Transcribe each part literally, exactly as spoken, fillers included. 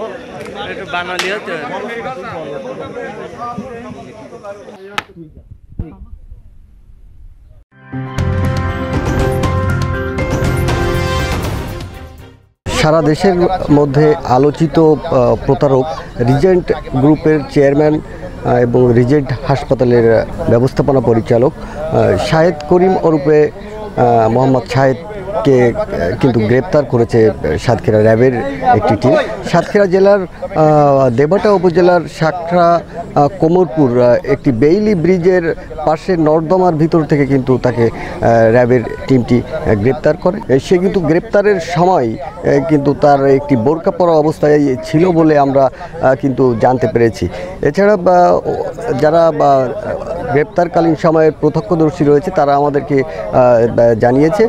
बना लिया सारा देशेर मध्य आलोचित प्रतारक रिजेंट ग्रुपेर चेयरमैन एवं रिजेंट हासपातालेर व्यवस्थापना परिचालक शाहेद करीम ओरफे मोहम्मद शाहेद के किन्तु ग्रेप्तार करेছে সাতক্ষীরা র্যাবের একটি টিম। সাতক্ষীরা জেলার দেবাটা উপজেলার শাকরা কোমরপুর একটি বেইলি ব্রিজের পাশে নর্দমার ভিতর থেকে কিন্তু তাকে র্যাবের টিমটি গ্রেপ্তার করে। সে কিন্তু গ্রেপ্তারের সময় কিন্তু তার একটি বোরকা পরা অবস্থায় ছিল বলে আমরা কিন্তু জানতে পেরেছি। এছাড়া যারা গ্রেপ্তারকালীন সময়ের প্রত্যক্ষদর্শী রয়েছে তারা আমাদেরকে জানিয়েছে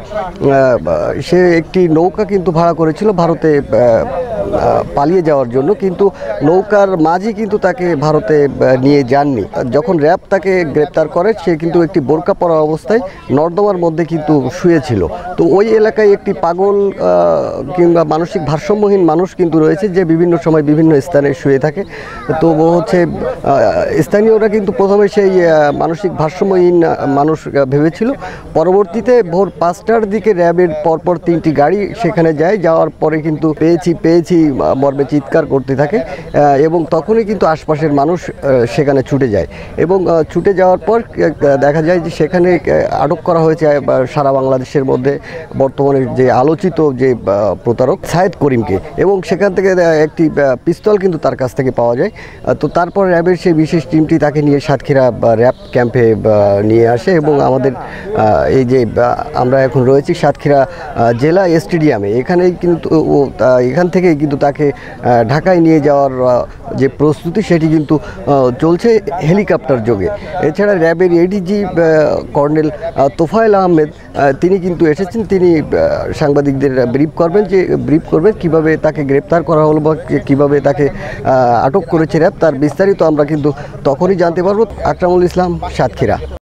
সে একটি নৌকা কিন্তু ভাড়া করেছিল ভারতে পালিয়ে যাওয়ার জন্য, কিন্তু নৌকার মাঝি কিন্তু তাকে ভারতে নিয়ে যাননি। যখন র্যাব তাকে গ্রেপ্তার করে সে কিন্তু একটি বোরকা পরা অবস্থায় নর্দমার মধ্যে কিন্তু শুয়েছিল। তো ওই এলাকায় একটি পাগল কিংবা মানসিক ভারসাম্যহীন মানুষ কিন্তু রয়েছে যে বিভিন্ন সময় বিভিন্ন স্থানে শুয়ে থাকে। তো হচ্ছে স্থানীয়রা কিন্তু প্রথমে সেই মানসিক ভারসাম্যহীন মানুষ ভেবেছিল। পরবর্তীতে ভোর পাঁচটার দিকে র্যাবের পরপর তিনটি গাড়ি সেখানে যায়, যাওয়ার পরে কিন্তু পেয়েছি পেয়েছি মর্মে চিৎকার করতে থাকে এবং তখনই কিন্তু আশপাশের মানুষ সেখানে ছুটে যায় এবং ছুটে যাওয়ার পর দেখা যায় যে সেখানে আটক করা হয়েছে সারা বাংলাদেশের মধ্যে বর্তমানে যে আলোচিত যে প্রতারক শাহেদ করিমকে, এবং সেখান থেকে একটি পিস্তল কিন্তু তার কাছ থেকে পাওয়া যায়। তো তারপর র্যাবের সেই বিশেষ টিমটি তাকে নিয়ে সাতক্ষীরা র্যাব ক্যাম্পে নিয়ে আসে এবং আমাদের এই যে আমরা এখন রয়েছি সাতক্ষীরা জেলা স্টেডিয়ামে, এখানেই কিন্তু এখান থেকে কিন্তু তাকে ঢাকায় নিয়ে যাওয়ার যে প্রস্তুতি সেটি কিন্তু চলছে হেলিকপ্টার যোগে। এছাড়া র্যাবের এডিজি কর্নেল তোফায়েল আহমেদ তিনি কিন্তু এসেছেন, তিনি সাংবাদিকদের ব্রিফ করবেন যে ব্রিফ করবেন কীভাবে তাকে গ্রেপ্তার করা হলো বা কীভাবে তাকে আটক করেছে র্যাব, তার বিস্তারিত আমরা কিন্তু তখনই জানতে পারব। আকরামুল ইসলাম, সাতক্ষীরা।